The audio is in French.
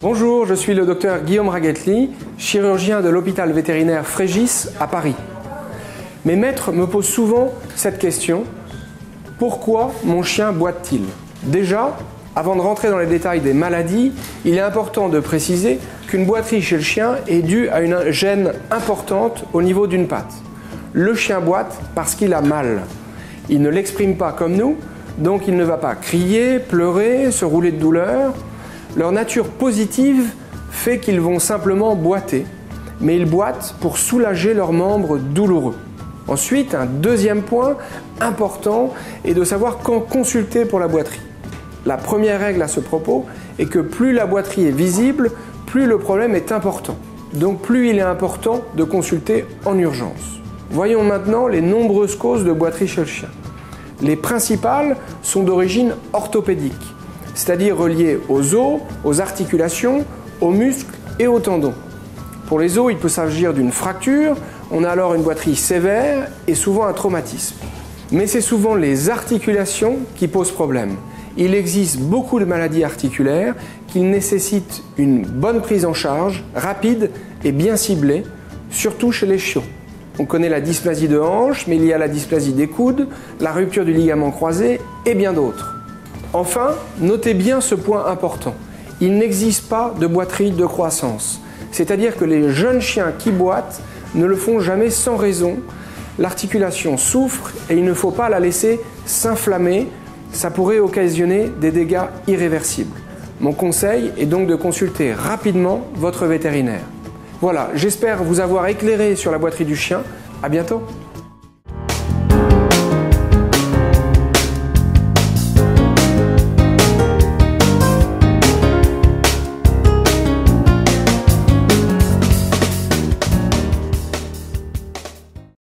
Bonjour, je suis le docteur Guillaume Raguetli, chirurgien de l'hôpital vétérinaire Frégis à Paris. Mes maîtres me posent souvent cette question: pourquoi mon chien boite-t-il? Déjà, avant de rentrer dans les détails des maladies, il est important de préciser qu'une boiterie chez le chien est due à une gêne importante au niveau d'une patte. Le chien boite parce qu'il a mal. Il ne l'exprime pas comme nous, donc il ne va pas crier, pleurer, se rouler de douleur. Leur nature positive fait qu'ils vont simplement boiter, mais ils boitent pour soulager leurs membres douloureux. Ensuite, un deuxième point important est de savoir quand consulter pour la boiterie. La première règle à ce propos est que plus la boiterie est visible, plus le problème est important. Donc plus il est important de consulter en urgence. Voyons maintenant les nombreuses causes de boiterie chez le chien. Les principales sont d'origine orthopédique, c'est-à-dire relié aux os, aux articulations, aux muscles et aux tendons. Pour les os, il peut s'agir d'une fracture, on a alors une boiterie sévère et souvent un traumatisme. Mais c'est souvent les articulations qui posent problème. Il existe beaucoup de maladies articulaires qui nécessitent une bonne prise en charge, rapide et bien ciblée, surtout chez les chiots. On connaît la dysplasie de hanche, mais il y a la dysplasie des coudes, la rupture du ligament croisé et bien d'autres. Enfin, notez bien ce point important, il n'existe pas de boiterie de croissance, c'est-à-dire que les jeunes chiens qui boitent ne le font jamais sans raison, l'articulation souffre et il ne faut pas la laisser s'inflammer, ça pourrait occasionner des dégâts irréversibles. Mon conseil est donc de consulter rapidement votre vétérinaire. Voilà, j'espère vous avoir éclairé sur la boiterie du chien, à bientôt.